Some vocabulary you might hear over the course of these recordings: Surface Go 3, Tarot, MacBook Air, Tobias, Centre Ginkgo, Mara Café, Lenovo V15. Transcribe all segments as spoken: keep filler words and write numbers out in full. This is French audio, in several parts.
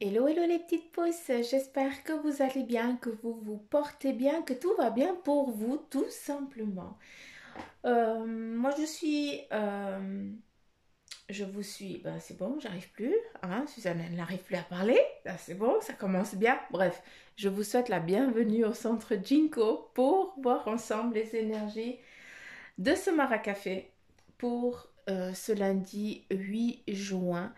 Hello, hello les petites pousses, j'espère que vous allez bien, que vous vous portez bien, que tout va bien pour vous tout simplement. Euh, moi je suis, euh, je vous suis, ben c'est bon, j'arrive plus, hein, Suzanne n'arrive plus à parler, ben c'est bon, ça commence bien. Bref, je vous souhaite la bienvenue au Centre Ginkgo pour voir ensemble les énergies de ce Mara Café pour euh, ce lundi huit juin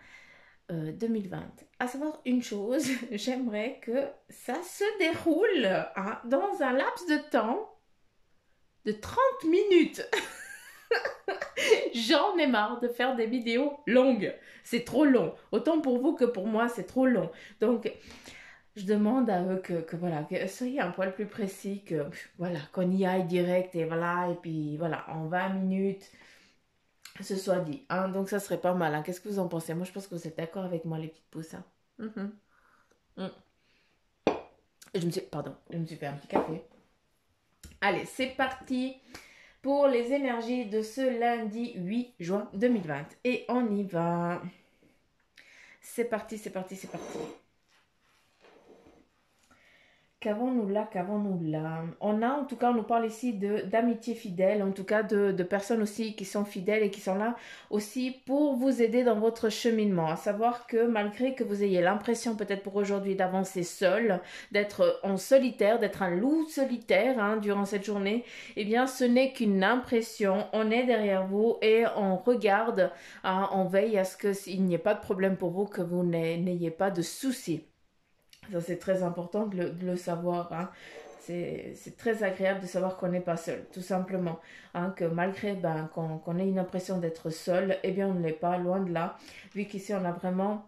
deux mille vingt. À savoir une chose, j'aimerais que ça se déroule hein, dans un laps de temps de trente minutes. J'en ai marre de faire des vidéos longues. C'est trop long. Autant pour vous que pour moi, c'est trop long. Donc, je demande à eux que, que voilà, que soyez un poil plus précis, que voilà, qu'on y aille direct et voilà, et puis voilà, en vingt minutes. Ce soit dit, hein, donc ça serait pas mal, hein. Qu'est-ce que vous en pensez? Moi je pense que vous êtes d'accord avec moi les petites pousses, hein. mm-hmm. mm. je me suis, pardon, je me suis fait un petit café. Allez, c'est parti pour les énergies de ce lundi huit juin deux mille vingt, et on y va. C'est parti, c'est parti, c'est parti. Qu'avons-nous là, qu'avons-nous là? On a, en tout cas, on nous parle ici d'amitié fidèle, en tout cas de, de personnes aussi qui sont fidèles et qui sont là aussi pour vous aider dans votre cheminement. À savoir que malgré que vous ayez l'impression peut-être pour aujourd'hui d'avancer seul, d'être en solitaire, d'être un loup solitaire hein, durant cette journée, eh bien ce n'est qu'une impression. On est derrière vous et on regarde, hein, on veille à ce qu'il n'y ait pas de problème pour vous, que vous n'ayez pas de soucis. Ça c'est très important de le, de le savoir, hein. C'est très agréable de savoir qu'on n'est pas seul, tout simplement, hein, que malgré ben, qu'on qu'on ait une impression d'être seul, eh bien on ne l'est pas, loin de là, vu qu'ici on a vraiment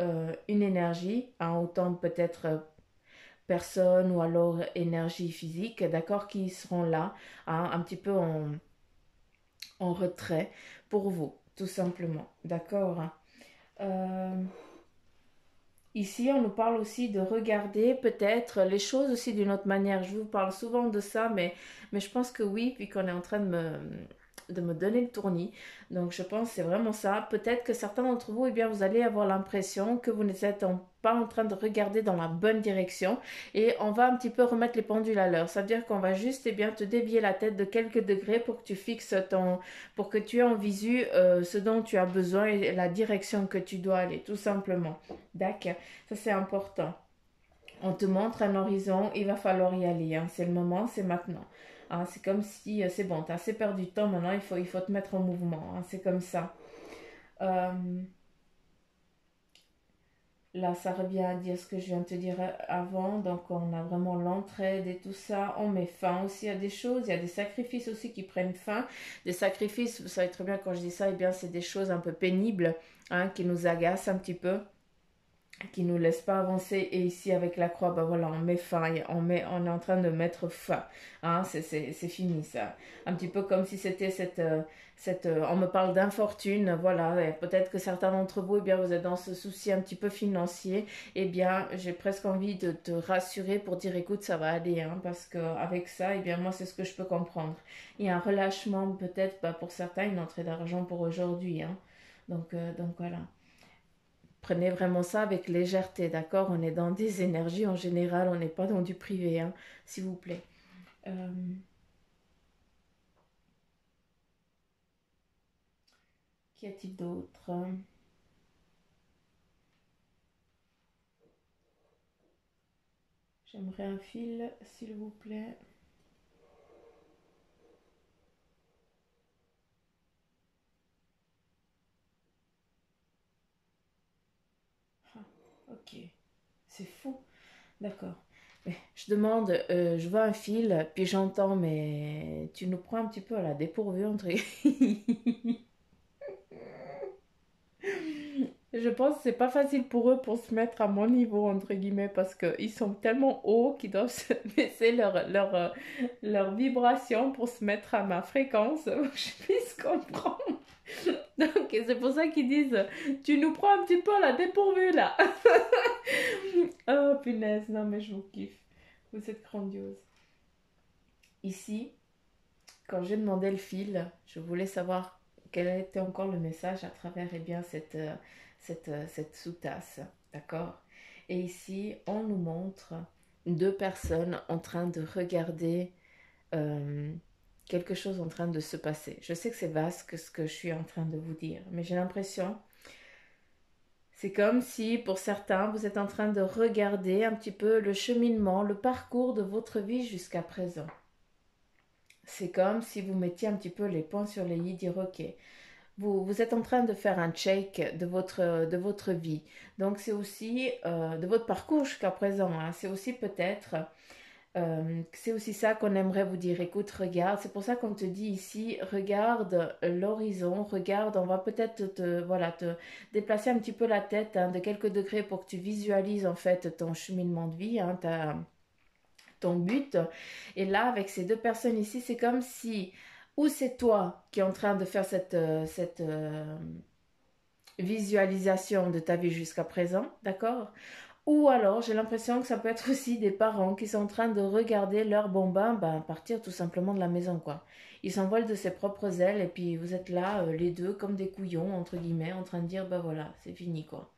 euh, une énergie, hein, autant peut-être euh, personne ou alors énergie physique, d'accord, qui seront là, hein, un petit peu en, en retrait pour vous, tout simplement, d'accord, hein. euh... Ici, on nous parle aussi de regarder peut-être les choses aussi d'une autre manière. Je vous parle souvent de ça, mais, mais je pense que oui, puis qu'on est en train de me, de me donner le tournis. Donc, je pense que c'est vraiment ça. Peut-être que certains d'entre vous, eh bien, vous allez avoir l'impression que vous n'êtes pas en train de regarder dans la bonne direction. Et on va un petit peu remettre les pendules à l'heure. Ça veut dire qu'on va juste eh bien, te dévier la tête de quelques degrés pour que tu fixes ton... pour que tu aies en visu euh, ce dont tu as besoin et la direction que tu dois aller, tout simplement. D'accord, ça c'est important. On te montre un horizon, il va falloir y aller. Hein. C'est le moment, c'est maintenant. Hein, c'est comme si, euh, c'est bon, t'as assez perdu de temps maintenant, il faut, il faut te mettre en mouvement. Hein, c'est comme ça. Euh... Là, ça revient à dire ce que je viens de te dire avant. Donc, on a vraiment l'entraide et tout ça. On met fin aussi à des choses. Il y a des sacrifices aussi qui prennent fin. Des sacrifices, vous savez très bien quand je dis ça, eh bien, c'est des choses un peu pénibles hein, qui nous agacent un petit peu, qui ne nous laissent pas avancer. Et ici, avec la croix, ben voilà, on met fin. On, met, on est en train de mettre fin. Hein, c'est fini, ça. Un petit peu comme si c'était cette... Cette, euh, on me parle d'infortune, voilà, peut-être que certains d'entre vous, eh bien, vous êtes dans ce souci un petit peu financier, eh bien, j'ai presque envie de te rassurer pour dire, écoute, ça va aller, hein, parce qu'avec ça, eh bien, moi, c'est ce que je peux comprendre. Il y a un relâchement, peut-être, bah, pour certains, une entrée d'argent pour aujourd'hui, hein, donc, euh, donc voilà. Prenez vraiment ça avec légèreté, d'accord? On est dans des énergies en général, on n'est pas dans du privé, hein, s'il vous plaît. Euh... Qu'y a-t-il d'autre? J'aimerais un fil, s'il vous plaît. Ah, ok, c'est fou. D'accord. Je demande, euh, je vois un fil, puis j'entends, mais tu nous prends un petit peu à la dépourvue, entre guillemets. Je pense que c'est pas facile pour eux pour se mettre à mon niveau, entre guillemets, parce qu'ils sont tellement hauts qu'ils doivent se baisser leur, leur, leur vibration pour se mettre à ma fréquence, pour que je puisse comprendre. Donc, c'est pour ça qu'ils disent, tu nous prends un petit peu à la dépourvue, là. Oh, punaise, non, mais je vous kiffe. Vous êtes grandiose. Ici, quand j'ai demandé le fil, je voulais savoir quel était encore le message à travers eh bien, cette, cette, cette sous-tasse, d'accord? Et ici, on nous montre deux personnes en train de regarder euh, quelque chose en train de se passer. Je sais que c'est vaste ce que je suis en train de vous dire, mais j'ai l'impression... C'est comme si, pour certains, vous êtes en train de regarder un petit peu le cheminement, le parcours de votre vie jusqu'à présent. C'est comme si vous mettiez un petit peu les points sur les i, dire ok, vous, vous êtes en train de faire un check de votre, de votre vie. Donc c'est aussi euh, de votre parcours jusqu'à présent, hein. C'est aussi peut-être, euh, c'est aussi ça qu'on aimerait vous dire, écoute, regarde, c'est pour ça qu'on te dit ici, regarde l'horizon, regarde, on va peut-être te, voilà, te déplacer un petit peu la tête hein, de quelques degrés pour que tu visualises en fait ton cheminement de vie, hein, ta... ton but. Et là avec ces deux personnes ici, c'est comme si ou c'est toi qui est en train de faire cette, cette euh, visualisation de ta vie jusqu'à présent, d'accord, ou alors j'ai l'impression que ça peut être aussi des parents qui sont en train de regarder leur bambin ben, partir tout simplement de la maison quoi. Ils s'envolent de ses propres ailes et puis vous êtes là euh, les deux comme des couillons entre guillemets en train de dire ben voilà c'est fini quoi.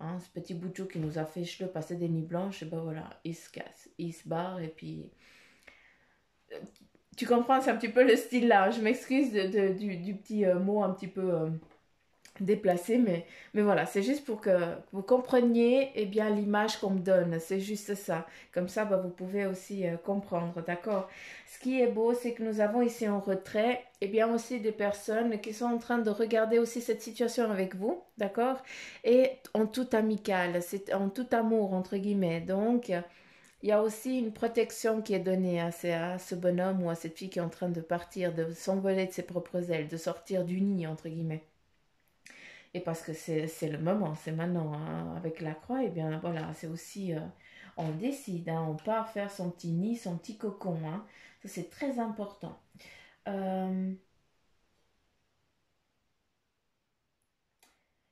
Hein, ce petit bout de chou qui nous a fait cheleux passer des nuits blanches, et ben voilà, il se casse, il se barre, et puis... Tu comprends, c'est un petit peu le style là, je m'excuse du, du petit euh, mot un petit peu euh, déplacé, mais, mais voilà, c'est juste pour que vous compreniez eh bien l'image qu'on me donne, c'est juste ça. Comme ça, ben, vous pouvez aussi euh, comprendre, d'accord? Ce qui est beau, c'est que nous avons ici en retrait... Et eh bien aussi des personnes qui sont en train de regarder aussi cette situation avec vous, d'accord? Et en toute amicale, c'est en tout amour, entre guillemets. Donc, il y a aussi une protection qui est donnée à, ces, à ce bonhomme ou à cette fille qui est en train de partir, de s'envoler de ses propres ailes, de sortir du nid, entre guillemets. Et parce que c'est le moment, c'est maintenant, hein, avec la croix, et eh bien voilà, c'est aussi... Euh, on décide, hein, on part faire son petit nid, son petit cocon, hein. Ça, c'est très important. Euh,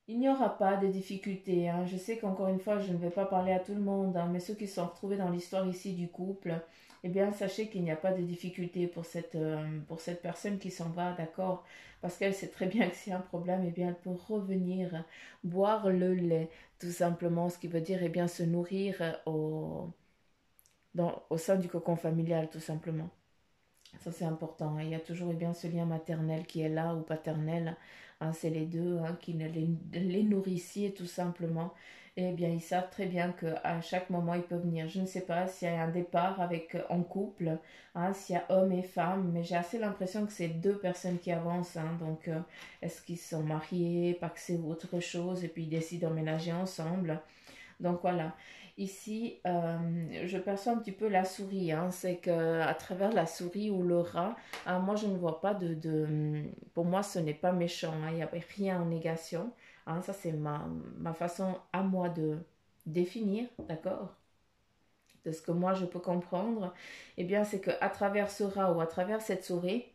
il n'y aura pas de difficultés, hein. Je sais qu'encore une fois je ne vais pas parler à tout le monde hein, mais ceux qui sont retrouvés dans l'histoire ici du couple, eh bien sachez qu'il n'y a pas de difficultés pour cette, euh, pour cette personne qui s'en va, d'accord, parce qu'elle sait très bien que c'est un problème, eh bien elle peut revenir boire le lait tout simplement, ce qui veut dire eh bien se nourrir au, dans, au sein du cocon familial tout simplement. Ça c'est important, il y a toujours eh bien, ce lien maternel qui est là ou paternel, hein, c'est les deux hein, qui les, les nourrissiez tout simplement. Et eh bien ils savent très bien qu'à chaque moment ils peuvent venir. Je ne sais pas s'il y a un départ avec, en couple, hein, s'il y a homme et femme, mais j'ai assez l'impression que c'est deux personnes qui avancent. Hein, donc euh, est-ce qu'ils sont mariés, pacsés ou autre chose, et puis ils décident d'emménager ensemble. Donc voilà. Ici, euh, je perçois un petit peu la souris, hein, c'est qu'à travers la souris ou le rat, hein, moi je ne vois pas de... de pour moi ce n'est pas méchant, il n'y a rien en négation, hein, ça c'est ma, ma façon à moi de définir, d'accord, de ce que moi je peux comprendre, et eh bien c'est qu'à travers ce rat ou à travers cette souris,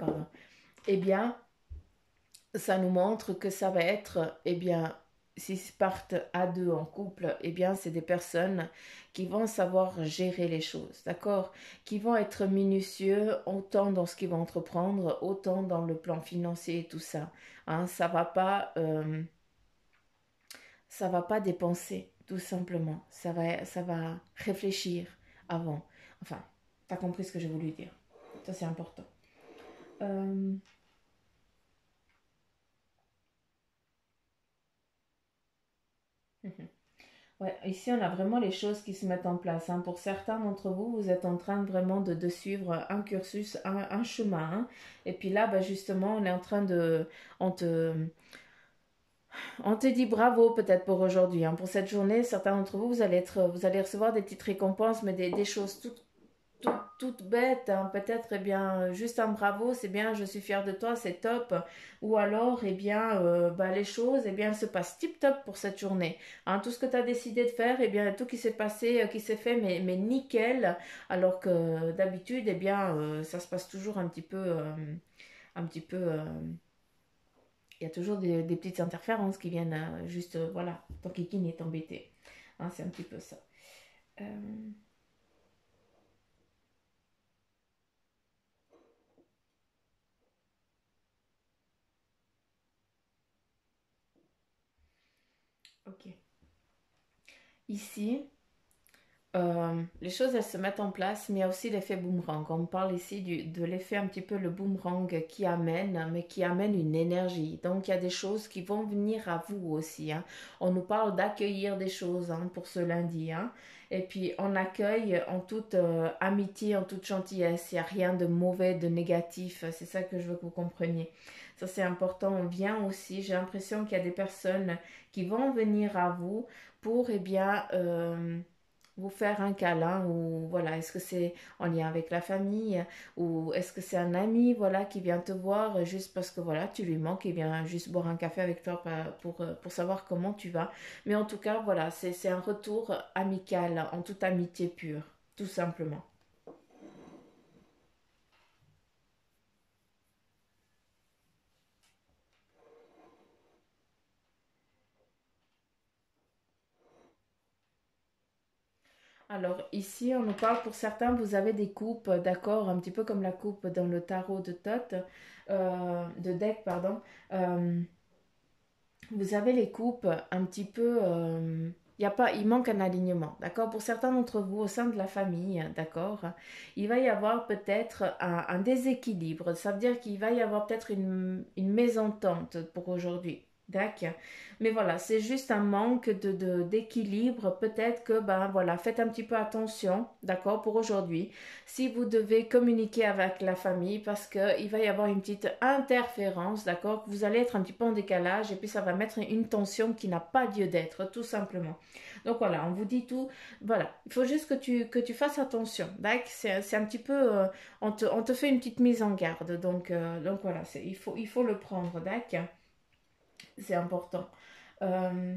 pardon, eh bien ça nous montre que ça va être, eh bien... s'ils partent à deux en couple, eh bien, c'est des personnes qui vont savoir gérer les choses, d'accord? Qui vont être minutieux autant dans ce qu'ils vont entreprendre, autant dans le plan financier et tout ça. Hein, ça va pas, euh, ça va pas dépenser, tout simplement. Ça va, ça va réfléchir avant. Enfin, t'as compris ce que j'ai voulu dire. Ça, c'est important. Euh... Ouais, ici on a vraiment les choses qui se mettent en place, hein. Pour certains d'entre vous, vous êtes en train vraiment de, de suivre un cursus, un, un chemin, hein. Et puis là bah, justement on est en train de, on te, on te dit bravo peut-être pour aujourd'hui, hein. Pour cette journée, certains d'entre vous, vous allez, être, vous allez recevoir des petites récompenses, mais des, des choses toutes, toutes, toutes bêtes, hein. Peut-être eh bien juste un bravo, c'est bien, je suis fière de toi, c'est top. Ou alors eh bien, euh, bah, les choses eh bien, se passent tip-top pour cette journée. Hein, tout ce que tu as décidé de faire, eh bien, tout qui s'est passé, euh, qui s'est fait, mais, mais nickel. Alors que d'habitude, eh bien, euh, ça se passe toujours un petit peu... Euh, un petit peu euh, il y a toujours des, des petites interférences qui viennent euh, juste... Euh, voilà, ton kikine est embêté. Hein, c'est un petit peu ça. Euh... Ok. Ici, euh, les choses, elles se mettent en place, mais il y a aussi l'effet boomerang. On parle ici du, de l'effet un petit peu le boomerang qui amène, mais qui amène une énergie. Donc, il y a des choses qui vont venir à vous aussi. Hein. On nous parle d'accueillir des choses hein, pour ce lundi. Hein. Et puis, on accueille en toute euh, amitié, en toute gentillesse. Il n'y a rien de mauvais, de négatif. C'est ça que je veux que vous compreniez. Ça, c'est important. On vient aussi. J'ai l'impression qu'il y a des personnes qui vont venir à vous pour, eh bien, euh, vous faire un câlin ou, voilà, est-ce que c'est en lien avec la famille ou est-ce que c'est un ami, voilà, qui vient te voir juste parce que, voilà, tu lui manques et vient juste boire un café avec toi pour, pour, pour savoir comment tu vas. Mais en tout cas, voilà, c'est un retour amical, en toute amitié pure, tout simplement. Alors ici, on nous parle, pour certains, vous avez des coupes, d'accord, un petit peu comme la coupe dans le tarot de Tot, euh, de Deck, pardon. Euh, vous avez les coupes un petit peu... Euh, y a pas, il manque un alignement, d'accord. Pour certains d'entre vous, au sein de la famille, d'accord, il va y avoir peut-être un, un déséquilibre. Ça veut dire qu'il va y avoir peut-être une, une mésentente pour aujourd'hui. Mais voilà, c'est juste un manque de d'équilibre. Peut-être que, ben voilà, faites un petit peu attention, d'accord, pour aujourd'hui. Si vous devez communiquer avec la famille, parce qu'il va y avoir une petite interférence, d'accord, vous allez être un petit peu en décalage et puis ça va mettre une tension qui n'a pas lieu d'être, tout simplement. Donc voilà, on vous dit tout, voilà. Il faut juste que tu, que tu fasses attention, d'accord. C'est un petit peu, euh, on, te, on te fait une petite mise en garde. Donc, euh, donc voilà, il faut, il faut le prendre, d'accord. C'est important. Euh...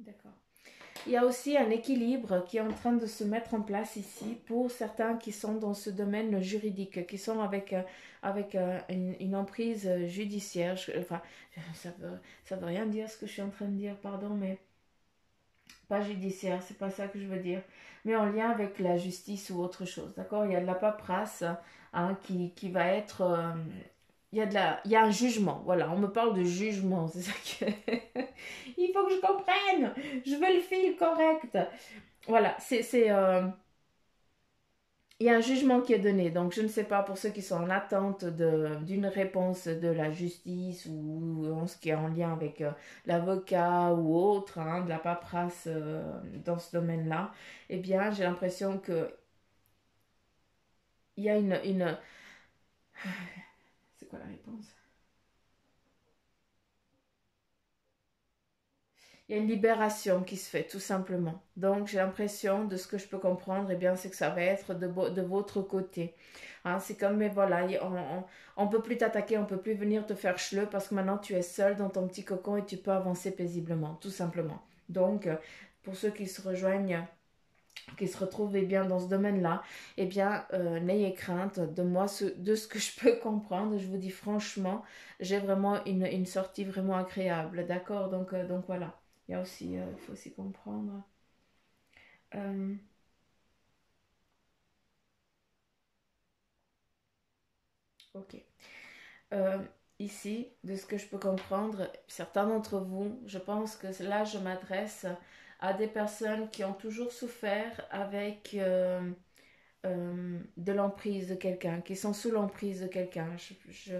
D'accord. Il y a aussi un équilibre qui est en train de se mettre en place ici pour certains qui sont dans ce domaine juridique, qui sont avec, avec une, une emprise judiciaire. Enfin, ça veut, ça veut rien dire ce que je suis en train de dire, pardon, mais... pas judiciaire, c'est pas ça que je veux dire, mais en lien avec la justice ou autre chose, d'accord. Il y a de la paperasse hein, qui, qui va être... Euh, il, y a de la, il y a un jugement, voilà, on me parle de jugement, c'est ça que... il faut que je comprenne, je veux le fil correct. Voilà, c'est... Euh, il y a un jugement qui est donné, donc je ne sais pas, pour ceux qui sont en attente d'une réponse de la justice ou en ce qui est en lien avec euh, l'avocat ou autre, hein, de la paperasse euh, dans ce domaine-là, eh bien j'ai l'impression que il y a une... une... c'est quoi la réponse ? Il y a une libération qui se fait, tout simplement. Donc, j'ai l'impression, de ce que je peux comprendre, eh bien, c'est que ça va être de, de votre côté. Hein, c'est comme, mais voilà, on ne peut plus t'attaquer, on ne peut plus venir te faire chleu parce que maintenant, tu es seul dans ton petit cocon et tu peux avancer paisiblement, tout simplement. Donc, pour ceux qui se rejoignent, qui se retrouvent eh bien, dans ce domaine-là, eh bien, euh, n'ayez crainte de moi, ce, de ce que je peux comprendre. Je vous dis franchement, j'ai vraiment une, une sortie vraiment agréable, d'accord, donc, euh, donc, voilà. Il y a aussi, euh, faut aussi comprendre. Euh... Ok. Euh, ici, de ce que je peux comprendre, certains d'entre vous, je pense que là, je m'adresse à des personnes qui ont toujours souffert avec... Euh... Euh, de l'emprise de quelqu'un, qui sont sous l'emprise de quelqu'un. Je, je,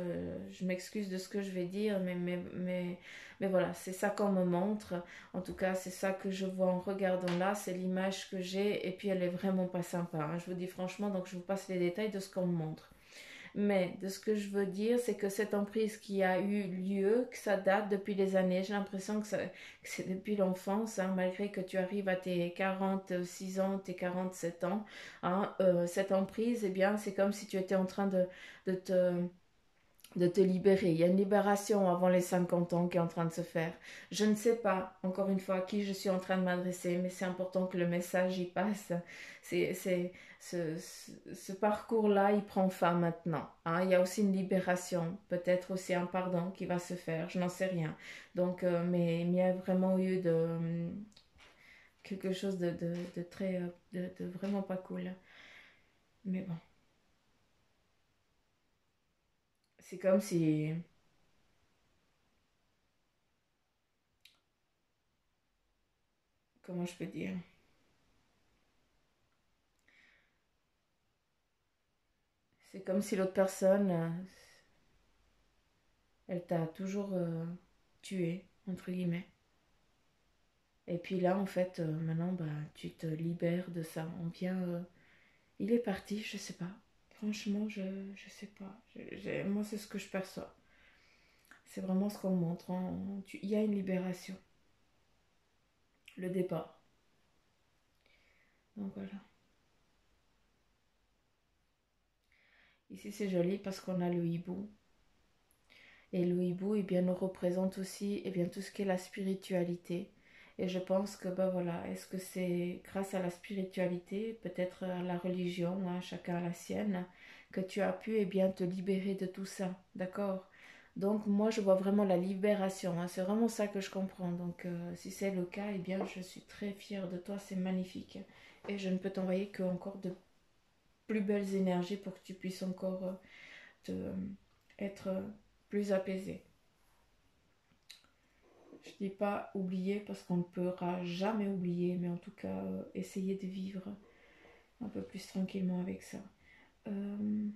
je m'excuse de ce que je vais dire, mais, mais, mais, mais voilà, c'est ça qu'on me montre. En tout cas, c'est ça que je vois en regardant là, c'est l'image que j'ai, et puis elle est vraiment pas sympa, hein, je vous dis franchement, donc je vous passe les détails de ce qu'on me montre. Mais de ce que je veux dire, c'est que cette emprise qui a eu lieu, que ça date depuis des années. J'ai l'impression que, que c'est depuis l'enfance, hein, malgré que tu arrives à tes quarante-six ans, tes quarante-sept ans. Hein, euh, cette emprise, eh bien, c'est comme si tu étais en train de, de, te, de te libérer. Il y a une libération avant les cinquante ans qui est en train de se faire. Je ne sais pas, encore une fois, à qui je suis en train de m'adresser, mais c'est important que le message y passe. C'est... Ce, ce, ce parcours-là, il prend fin maintenant. Hein. Il y a aussi une libération, peut-être aussi un pardon qui va se faire, je n'en sais rien. Donc, euh, mais il y a vraiment eu de, quelque chose de, de, de très de, de vraiment pas cool. Mais bon, c'est comme si comment je peux dire, c'est comme si l'autre personne elle t'a toujours euh, tué entre guillemets. Et puis là, en fait, euh, maintenant, bah, tu te libères de ça. On vient... Euh, il est parti, je sais pas. Franchement, je, je sais pas. Je, je, moi, c'est ce que je perçois. C'est vraiment ce qu'on me montre. Il y a une libération. Le départ. Donc voilà. Ici, c'est joli parce qu'on a le hibou. Et le hibou, eh bien, nous représente aussi eh bien, tout ce qui est la spiritualité. Et je pense que, ben voilà, est-ce que c'est grâce à la spiritualité, peut-être à la religion, hein, chacun à la sienne, que tu as pu, eh bien, te libérer de tout ça, d'accord? Donc, moi, je vois vraiment la libération, hein, c'est vraiment ça que je comprends. Donc, euh, si c'est le cas, eh bien, je suis très fière de toi, c'est magnifique. Et je ne peux t'envoyer qu'encore de plus belles énergies pour que tu puisses encore euh, te, euh, être euh, plus apaisée. Je ne dis pas oublier parce qu'on ne pourra jamais oublier, mais en tout cas, euh, essayer de vivre un peu plus tranquillement avec ça. Euh...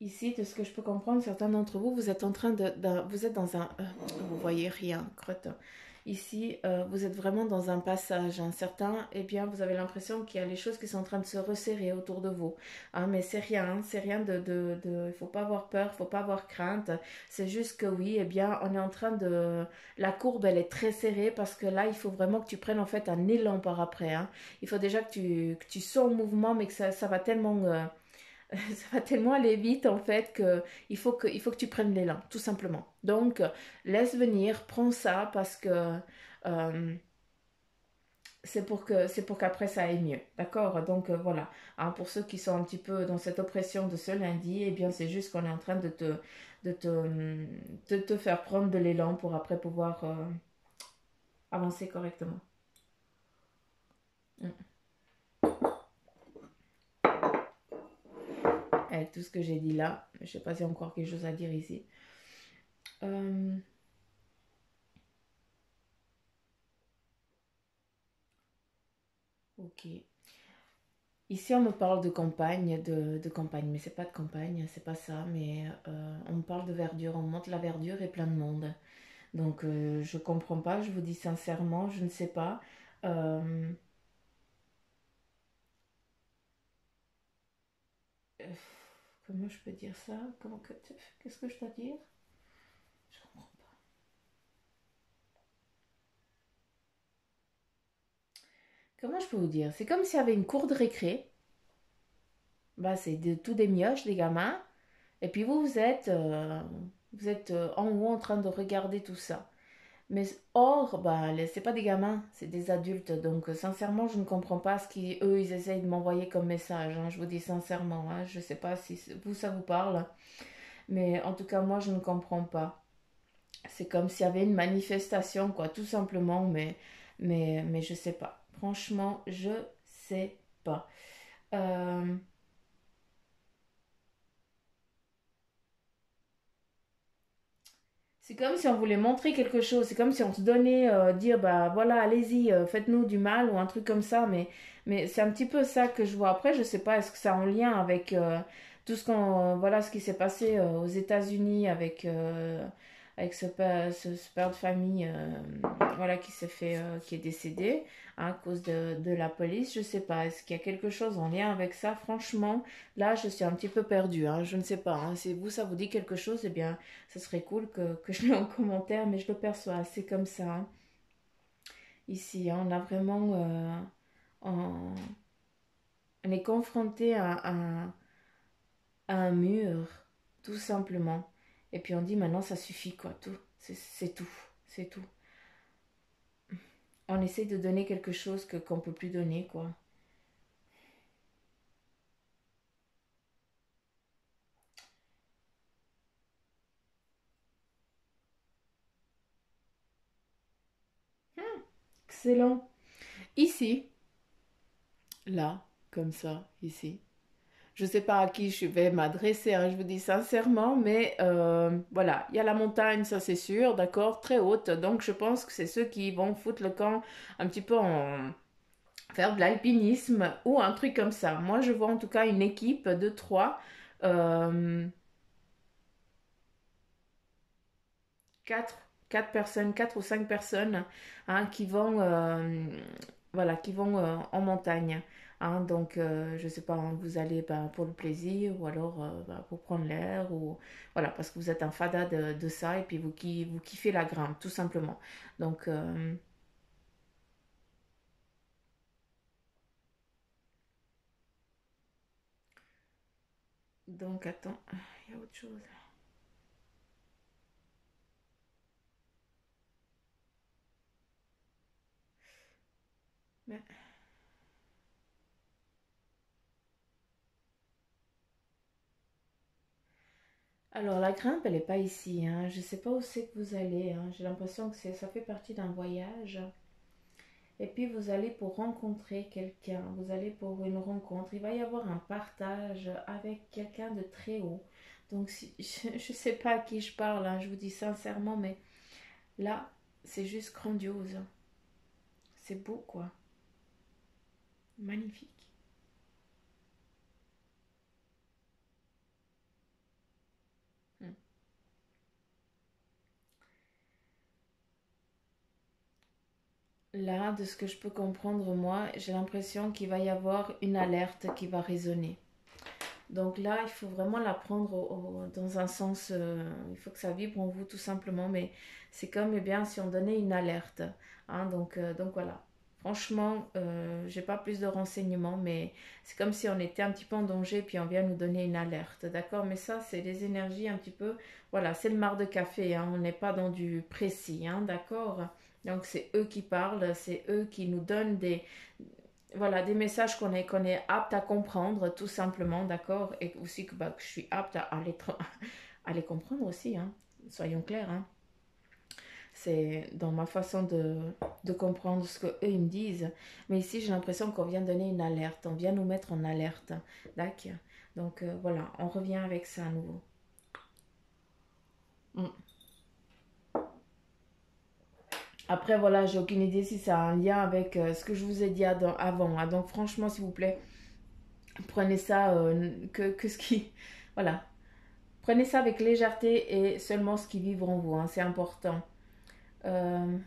Ici, de ce que je peux comprendre, certains d'entre vous, vous êtes en train de, de vous êtes dans un... Euh, vous voyez rien, cretin. Ici, euh, vous êtes vraiment dans un passage. Hein. Certains, eh bien, vous avez l'impression qu'il y a les choses qui sont en train de se resserrer autour de vous. Hein, mais c'est rien, hein, c'est rien de... de, de... faut pas avoir peur, faut pas avoir crainte. C'est juste que oui, eh bien, on est en train de... La courbe, elle est très serrée parce que là, il faut vraiment que tu prennes en fait un élan par après. Hein. Il faut déjà que tu, que tu sois en mouvement, mais que ça, ça va tellement... Euh... ça va tellement aller vite en fait que il faut que, il faut que tu prennes l'élan tout simplement. Donc laisse venir, prends ça parce que euh, c'est pour que c'est pour qu'après ça aille mieux, d'accord? Donc euh, voilà, hein, pour ceux qui sont un petit peu dans cette oppression de ce lundi, eh bien c'est juste qu'on est en train de te, de te, de te faire prendre de l'élan pour après pouvoir euh, avancer correctement. Mmh. Avec tout ce que j'ai dit là, je ne sais pas s'il y a encore quelque chose à dire ici. Euh... Ok. Ici, on me parle de campagne, de, de campagne, mais c'est pas de campagne, c'est pas ça. Mais euh, on me parle de verdure, on me montre la verdure et plein de monde. Donc, euh, je comprends pas. Je vous dis sincèrement, je ne sais pas. Euh... Comment je peux dire ça? Comment que tu... Qu'est-ce que je dois dire? Je comprends pas. Comment je peux vous dire? C'est comme s'il y avait une cour de récré. Bah, c'est de, tout des mioches, des gamins. Et puis vous, vous êtes, euh, vous êtes euh, en haut en train de regarder tout ça. Mais or, bah, c'est pas des gamins, c'est des adultes. Donc, sincèrement, je ne comprends pas ce qu'eux, ils essayent de m'envoyer comme message. Hein, je vous dis sincèrement, hein, je ne sais pas si vous, ça vous parle. Mais en tout cas, moi, je ne comprends pas. C'est comme s'il y avait une manifestation, quoi, tout simplement. Mais, mais, mais je ne sais pas. Franchement, je ne sais pas. Euh... C'est comme si on voulait montrer quelque chose, c'est comme si on se donnait, euh, dire, bah voilà, allez-y, euh, faites-nous du mal ou un truc comme ça, mais, mais c'est un petit peu ça que je vois. Après, je sais pas, est-ce que c'est en lien avec euh, tout ce qu'on, euh, voilà, ce qui s'est passé euh, aux États-Unis avec, euh, avec ce père, ce, ce père de famille, euh, voilà, qui s'est fait, euh, qui est décédé hein, à cause de, de la police, je sais pas, est-ce qu'il y a quelque chose en lien avec ça? Franchement, là, je suis un petit peu perdue, hein, je ne sais pas, hein, si vous, ça vous dit quelque chose, eh bien, ça serait cool que, que je l'ai en commentaire, mais je le perçois, c'est comme ça. Hein. Ici, hein, on a vraiment, euh, on, on est confronté à, à, à un mur, tout simplement. Et puis on dit maintenant ça suffit quoi, tout, c'est tout, c'est tout. On essaie de donner quelque chose que qu'on peut plus donner quoi. excellent. Ici, là, comme ça, ici. Je ne sais pas à qui je vais m'adresser, hein, je vous dis sincèrement, mais euh, voilà, il y a la montagne, ça c'est sûr, d'accord, très haute. Donc je pense que c'est ceux qui vont foutre le camp un petit peu en... faire de l'alpinisme ou un truc comme ça. Moi, je vois en tout cas une équipe de trois, euh, quatre, quatre personnes, quatre ou cinq personnes, hein, qui vont, euh, voilà, qui vont euh, en montagne. Hein, donc, euh, je sais pas, vous allez ben, pour le plaisir ou alors euh, ben, pour prendre l'air ou voilà, parce que vous êtes un fada de, de ça et puis vous, qui, vous kiffez la grimpe, tout simplement. Donc, euh, Donc, attends, il y a autre chose. Mais... Alors, la grimpe, elle n'est pas ici. Hein. Je ne sais pas où c'est que vous allez. Hein. J'ai l'impression que ça fait partie d'un voyage. Et puis, vous allez pour rencontrer quelqu'un, vous allez pour une rencontre. Il va y avoir un partage avec quelqu'un de très haut. Donc, si, je ne sais pas à qui je parle, hein, je vous dis sincèrement, mais là, c'est juste grandiose. C'est beau, quoi. Magnifique. Là, de ce que je peux comprendre, moi, j'ai l'impression qu'il va y avoir une alerte qui va résonner. Donc là, il faut vraiment la prendre au, au, dans un sens... Euh, il faut que ça vibre en vous, tout simplement. Mais c'est comme, eh bien, si on donnait une alerte. Hein, donc, euh, donc voilà. Franchement, euh, j'ai pas plus de renseignements, mais c'est comme si on était un petit peu en danger, puis on vient nous donner une alerte, d'accord? Mais ça, c'est des énergies un petit peu... Voilà, c'est le Mara Café, hein, on n'est pas dans du précis, hein, d'accord? Donc, c'est eux qui parlent, c'est eux qui nous donnent des... Voilà, des messages qu'on est, qu'on est apte à comprendre, tout simplement, d'accord? Et aussi que, bah, que je suis apte à, à, les, à les comprendre aussi, hein, soyons clairs, hein. C'est dans ma façon de, de comprendre ce qu'eux, ils me disent. Mais ici, j'ai l'impression qu'on vient donner une alerte. On vient nous mettre en alerte. D'accord. Donc, euh, voilà. On revient avec ça à nouveau. Mm. Après, voilà, j'ai aucune idée si ça a un lien avec euh, ce que je vous ai dit avant. Hein. Donc, franchement, s'il vous plaît, prenez ça euh, que, que ce qui... Voilà. Prenez ça avec légèreté et seulement ce qui vibre en vous. Hein. C'est important. Euh...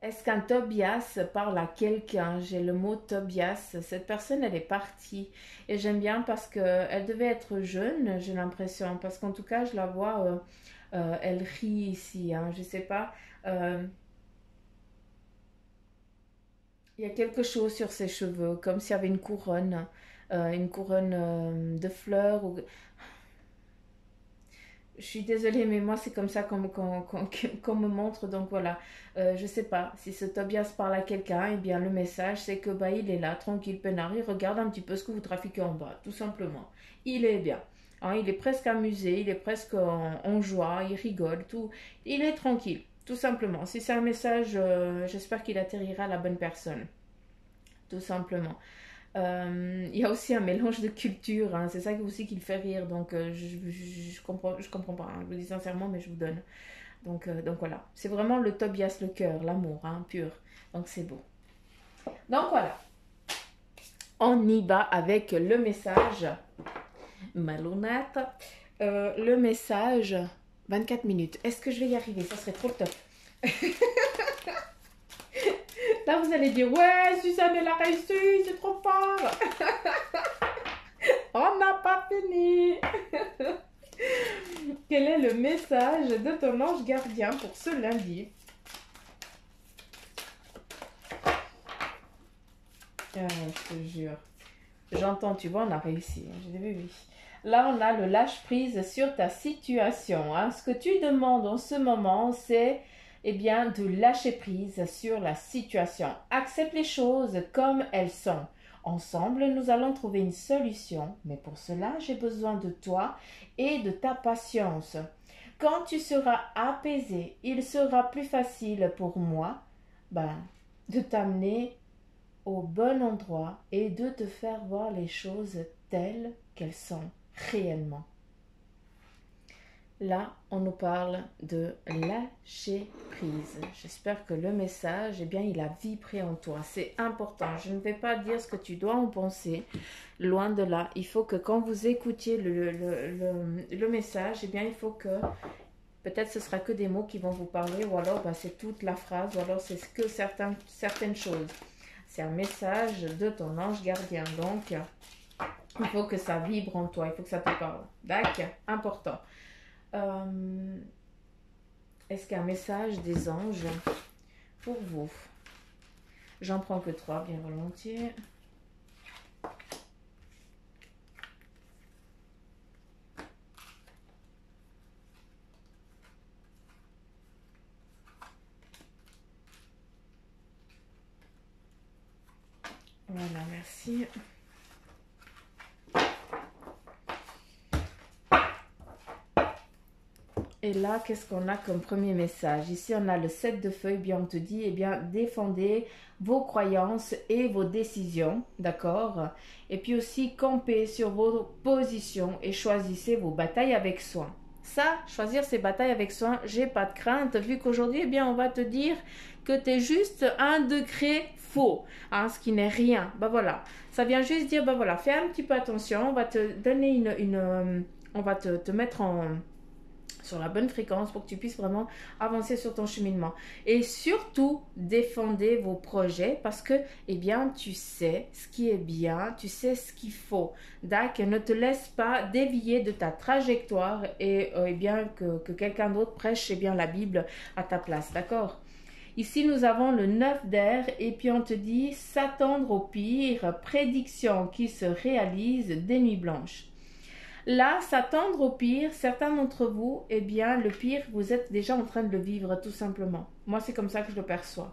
Est-ce qu'un Tobias parle à quelqu'un? J'ai le mot Tobias. Cette personne, elle est partie. Et j'aime bien parce qu'elle devait être jeune, j'ai l'impression. Parce qu'en tout cas, je la vois, euh, euh, elle rit ici. Hein, je ne sais pas. Euh... Il y a quelque chose sur ses cheveux, comme s'il y avait une couronne. Euh, une couronne euh, de fleurs ou... Je suis désolée, mais moi, c'est comme ça qu'on qu'on, qu'on, qu'on me montre. Donc, voilà. Euh, je sais pas. Si ce Tobias parle à quelqu'un, eh bien, le message, c'est que, bah, il est là, tranquille, peinard. Il regarde un petit peu ce que vous trafiquez en bas, tout simplement. Il est bien. Hein, il est presque amusé, il est presque en, en joie, il rigole, tout. Il est tranquille, tout simplement. Si c'est un message, euh, j'espère qu'il atterrira à la bonne personne. Tout simplement. Il euh, y a aussi un mélange de cultures, hein, c'est ça aussi qui le fait rire, donc euh, je, je, je, comprends, je comprends pas, hein, je vous dis sincèrement, mais je vous donne. Donc, euh, donc voilà, c'est vraiment le Tobias, le cœur, l'amour, hein, pur, donc c'est beau. Donc voilà, on y va avec le message, malhonnête, euh, le message, vingt-quatre minutes, est-ce que je vais y arriver? Ça serait trop le top. Là, vous allez dire, ouais, Suzanne, elle a réussi, c'est trop fort. On n'a pas fini. Quel est le message de ton ange gardien pour ce lundi? Ah, je te jure. J'entends, tu vois, on a réussi. Je l'ai vu, oui. Là, on a le lâche-prise sur ta situation. Hein. Ce que tu demandes en ce moment, c'est... Eh bien, de lâcher prise sur la situation. Accepte les choses comme elles sont. Ensemble, nous allons trouver une solution. Mais pour cela, j'ai besoin de toi et de ta patience. Quand tu seras apaisé, il sera plus facile pour moi ben, de t'amener au bon endroit et de te faire voir les choses telles qu'elles sont réellement. Là, on nous parle de lâcher prise. J'espère que le message, eh bien, il a vibré en toi. C'est important. Je ne vais pas dire ce que tu dois en penser. Loin de là. Il faut que quand vous écoutiez le, le, le, le message, eh bien, il faut que... Peut-être ce sera que des mots qui vont vous parler, ou alors bah, c'est toute la phrase, ou alors c'est que certains, certaines choses. C'est un message de ton ange gardien. Donc, il faut que ça vibre en toi. Il faut que ça te parle. D'accord? Important. Euh, est-ce qu'un message des anges pour vous? J'en prends que trois, bien volontiers. Voilà, merci. Et là, qu'est-ce qu'on a comme premier message? Ici, on a le sept de feuilles. Bien, on te dit, eh bien, défendez vos croyances et vos décisions, d'accord? Et puis aussi, campez sur vos positions et choisissez vos batailles avec soin. Ça, choisir ses batailles avec soin, j'ai pas de crainte, vu qu'aujourd'hui, eh bien, on va te dire que tu es juste un degré faux, hein, ce qui n'est rien. Ben voilà, ça vient juste dire, ben voilà, fais un petit peu attention, on va te donner une... une on va te, te mettre en... sur la bonne fréquence pour que tu puisses vraiment avancer sur ton cheminement. Et surtout, défendez vos projets parce que, eh bien, tu sais ce qui est bien, tu sais ce qu'il faut. D'accord, ne te laisse pas dévier de ta trajectoire et euh, eh bien, que, que quelqu'un d'autre prêche eh bien, la Bible à ta place, d'accord? Ici, nous avons le neuf d'air et puis on te dit « s'attendre au pire, prédiction qui se réalise des nuits blanches ». Là, s'attendre au pire, certains d'entre vous, eh bien, le pire, vous êtes déjà en train de le vivre, tout simplement. Moi, c'est comme ça que je le perçois.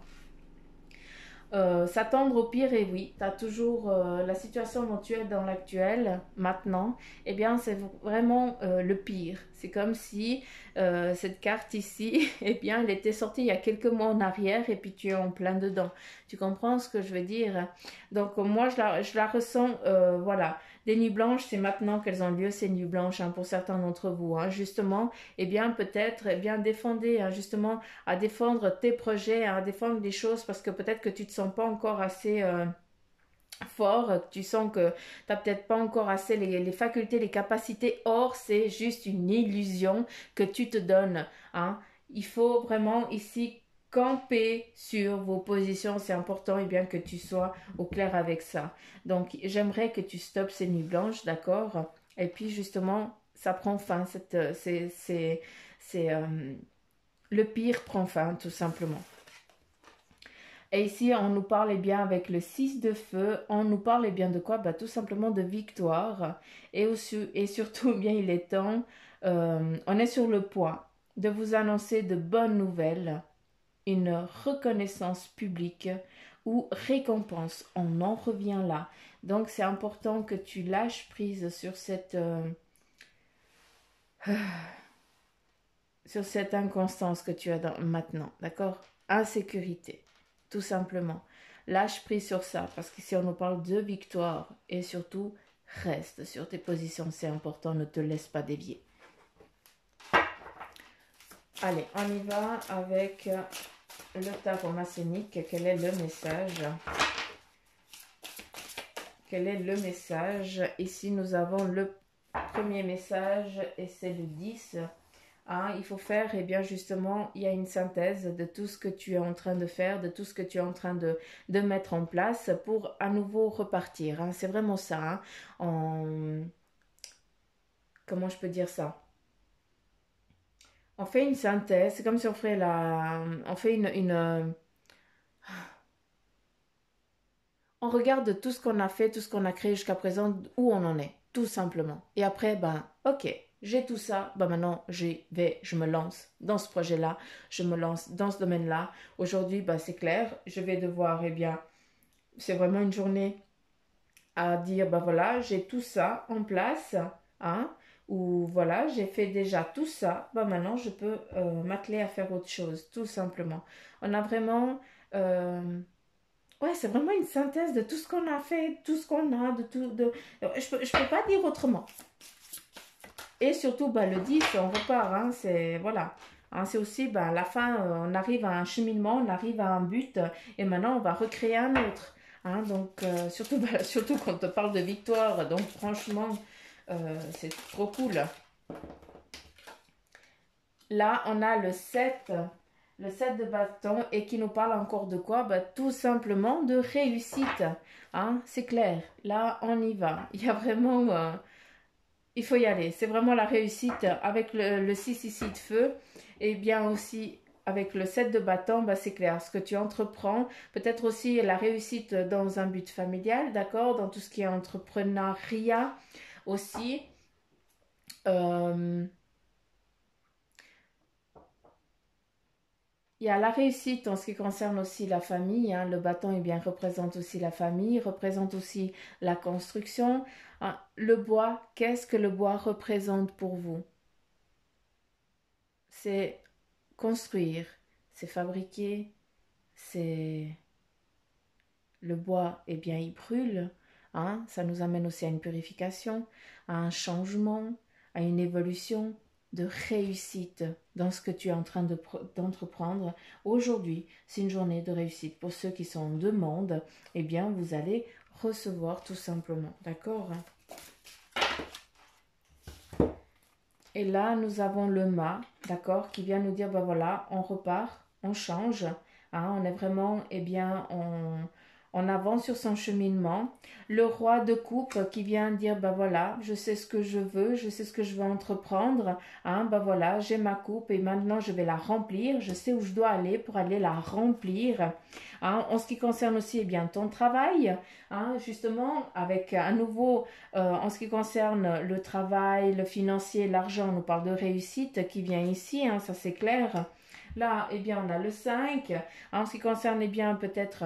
Euh, s'attendre au pire, et oui, tu as toujours euh, la situation dont tu es dans l'actuel, maintenant, eh bien, c'est vraiment euh, le pire. C'est comme si euh, cette carte ici, eh bien, elle était sortie il y a quelques mois en arrière, et puis tu es en plein dedans. Tu comprends ce que je veux dire? Donc, moi, je la, je la ressens, euh, voilà... Les nuits blanches, c'est maintenant qu'elles ont lieu, ces nuits blanches, hein, pour certains d'entre vous. Hein, justement, eh bien, peut-être, eh bien, défendez, hein, justement, à défendre tes projets, hein, à défendre les choses, parce que peut-être que tu ne te sens pas encore assez... Euh fort, tu sens que tu n'as peut-être pas encore assez les, les facultés, les capacités. Or, c'est juste une illusion que tu te donnes. Hein. Il faut vraiment ici... camper sur vos positions, c'est important et eh bien que tu sois au clair avec ça. Donc, j'aimerais que tu stoppes ces nuits blanches, d'accord? Et puis, justement, ça prend fin. Cette, c'est, c'est, c'est, euh, le pire prend fin, tout simplement. Et ici, on nous parle eh bien avec le six de feu. On nous parle eh bien de quoi? Bah, tout simplement de victoire. Et, aussi, et surtout, eh bien, il est temps, euh, on est sur le point de vous annoncer de bonnes nouvelles. Une reconnaissance publique ou récompense. On en revient là. Donc, c'est important que tu lâches prise sur cette, euh, euh, sur cette inconstance que tu as dans, maintenant. D'accord? Insécurité, tout simplement. Lâche prise sur ça parce qu'ici, on nous parle de victoire et surtout, reste sur tes positions. C'est important, ne te laisse pas dévier. Allez, on y va avec le tarot maçonnique. Quel est le message? Quel est le message? Ici, nous avons le premier message et c'est le dix. Hein, il faut faire, et eh bien justement, il y a une synthèse de tout ce que tu es en train de faire, de tout ce que tu es en train de, de mettre en place pour à nouveau repartir. Hein. C'est vraiment ça. Hein. On... Comment je peux dire ça? On fait une synthèse, c'est comme si on ferait la... On fait une... une... On regarde tout ce qu'on a fait, tout ce qu'on a créé jusqu'à présent, où on en est, tout simplement. Et après, ben, ok, j'ai tout ça, ben maintenant, j'y vais, je me lance dans ce projet-là, je me lance dans ce domaine-là. Aujourd'hui, ben, c'est clair, je vais devoir, eh bien, c'est vraiment une journée à dire, ben voilà, j'ai tout ça en place, hein, où voilà, j'ai fait déjà tout ça, bah maintenant je peux euh, m'atteler à faire autre chose, tout simplement. On a vraiment... Euh, ouais, c'est vraiment une synthèse de tout ce qu'on a fait, tout ce qu'on a, de tout... De, je peux, je peux pas dire autrement. Et surtout, bah, le dix, on repart, hein, c'est... Voilà. Hein, c'est aussi, bah, à la fin, on arrive à un cheminement, on arrive à un but, et maintenant, on va recréer un autre. Hein, donc, euh, surtout, bah, surtout quand on te parle de victoire, donc franchement... Euh, c'est trop cool. Là, on a le sept, le sept de bâton, et qui nous parle encore de quoi? Bah, tout simplement de réussite. Hein? C'est clair. Là, on y va. Il y a vraiment... Euh, il faut y aller. C'est vraiment la réussite avec le, le six ici de feu. Et bien aussi... Avec le sept de bâton, bah c'est clair, ce que tu entreprends, peut-être aussi la réussite dans un but familial, d'accord, dans tout ce qui est entrepreneuriat aussi. Euh... Il y a la réussite en ce qui concerne aussi la famille, hein. Le bâton eh bien, représente aussi la famille, représente aussi la construction. Hein. Le bois, qu'est-ce que le bois représente pour vous? C'est... construire, c'est fabriquer, c'est... Le bois, eh bien, il brûle, hein? Ça nous amène aussi à une purification, à un changement, à une évolution de réussite dans ce que tu es en train d'entreprendre. Aujourd'hui, c'est une journée de réussite. Pour ceux qui sont en demande, eh bien, vous allez recevoir tout simplement, d'accord? Et là, nous avons le mât, d'accord, qui vient nous dire, ben voilà, on repart, on change, hein, on est vraiment, eh bien, on, on avance sur son cheminement. Le roi de coupe qui vient dire, ben voilà, je sais ce que je veux, je sais ce que je veux entreprendre, hein, ben voilà, j'ai ma coupe et maintenant je vais la remplir, je sais où je dois aller pour aller la remplir. Hein. En ce qui concerne aussi, eh bien, ton travail, hein, justement, avec à nouveau, euh, en ce qui concerne le travail, le financier, l'argent, on nous parle de réussite qui vient ici, hein, ça c'est clair. Là, eh bien, on a le cinq. En ce qui concerne, eh bien, peut-être...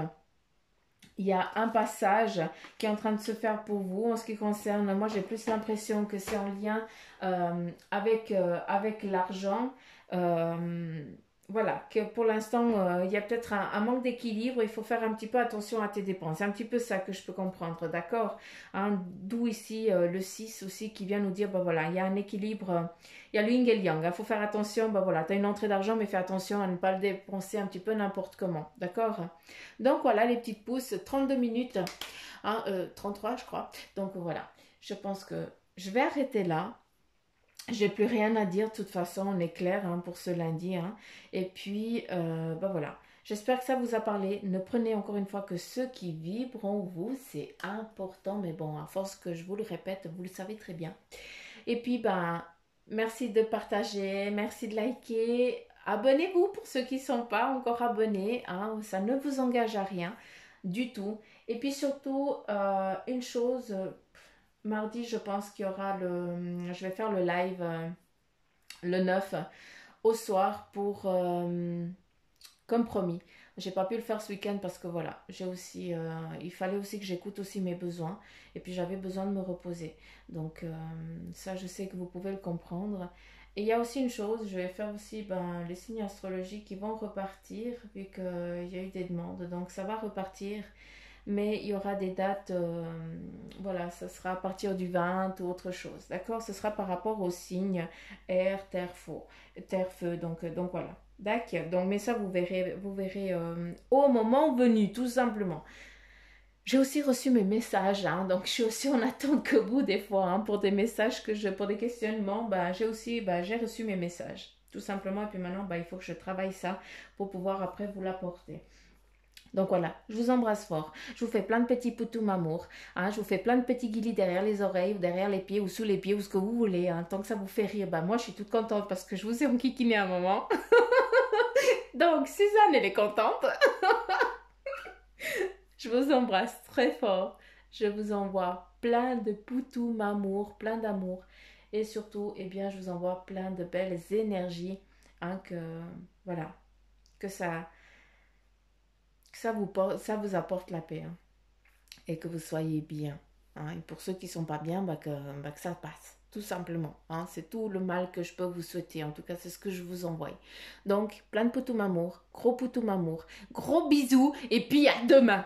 Il y a un passage qui est en train de se faire pour vous. En ce qui concerne, moi j'ai plus l'impression que c'est en lien euh, avec, euh, avec l'argent. Euh, voilà, que pour l'instant, euh, il y a peut-être un, un manque d'équilibre. Il faut faire un petit peu attention à tes dépenses. C'est un petit peu ça que je peux comprendre, d'accord, hein? D'où ici euh, le six aussi qui vient nous dire, ben voilà, il y a un équilibre, euh, il y a le yin et le yang. Il hein? Faut faire attention, ben voilà, tu as une entrée d'argent, mais fais attention à ne pas le dépenser un petit peu n'importe comment, d'accord? Donc voilà, les petites pousses, trente-deux minutes, hein, euh, trente-trois je crois. Donc voilà, je pense que je vais arrêter là. J'ai plus rien à dire, de toute façon, on est clair hein, pour ce lundi. Hein. Et puis, euh, bah voilà. J'espère que ça vous a parlé. Ne prenez encore une fois que ceux qui vibrent en vous, c'est important. Mais bon, à force que je vous le répète, vous le savez très bien. Et puis, bah, merci de partager, merci de liker. Abonnez-vous pour ceux qui ne sont pas encore abonnés. Hein, ça ne vous engage à rien du tout. Et puis surtout, euh, une chose... Mardi, je pense qu'il y aura le... Je vais faire le live euh, le neuf au soir pour... Euh, comme promis. J'ai pas pu le faire ce week-end parce que voilà, j'ai aussi... Euh, il fallait aussi que j'écoute aussi mes besoins. Et puis j'avais besoin de me reposer. Donc euh, ça, je sais que vous pouvez le comprendre. Et il y a aussi une chose, je vais faire aussi ben, les signes astrologiques qui vont repartir. Vu qu'il y a eu des demandes. Donc ça va repartir. Mais il y aura des dates, euh, voilà, ça sera à partir du vingt ou autre chose, d'accord? Ce sera par rapport aux signes air, terre, feu, terre, feu, donc, donc voilà. D'accord, donc, mais ça, vous verrez, vous verrez euh, au moment venu, tout simplement. J'ai aussi reçu mes messages, hein, donc je suis aussi en attente que vous, des fois, hein, pour des messages, que je, pour des questionnements, bah, j'ai aussi, bah, j'ai reçu mes messages, tout simplement. Et puis maintenant, bah, il faut que je travaille ça pour pouvoir après vous l'apporter. Donc voilà, je vous embrasse fort. Je vous fais plein de petits poutous mamour. Hein, je vous fais plein de petits guilis derrière les oreilles ou derrière les pieds ou sous les pieds ou ce que vous voulez. Hein, tant que ça vous fait rire, bah moi je suis toute contente parce que je vous ai enquiquiné un moment. Donc Suzanne, elle est contente. Je vous embrasse très fort. Je vous envoie plein de poutous mamour, plein d'amour. Et surtout, eh bien, je vous envoie plein de belles énergies. Hein, que, voilà, que ça... Ça vous, porte, ça vous apporte la paix hein. Et que vous soyez bien. Hein. Et pour ceux qui ne sont pas bien, bah que, bah que ça passe, tout simplement. Hein. C'est tout le mal que je peux vous souhaiter. En tout cas, c'est ce que je vous envoie. Donc, plein de poutou mamour, gros poutou mamour, gros bisous et puis à demain.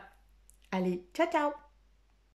Allez, ciao, ciao.